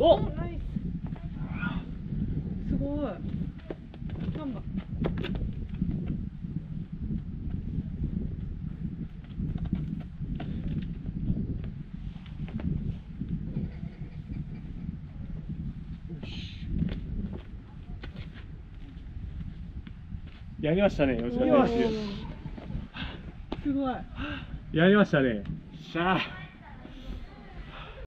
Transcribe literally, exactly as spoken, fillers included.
お、ナイス。すごい。三番。やりましたね、吉田選手。すごい。やりましたね。しゃあ。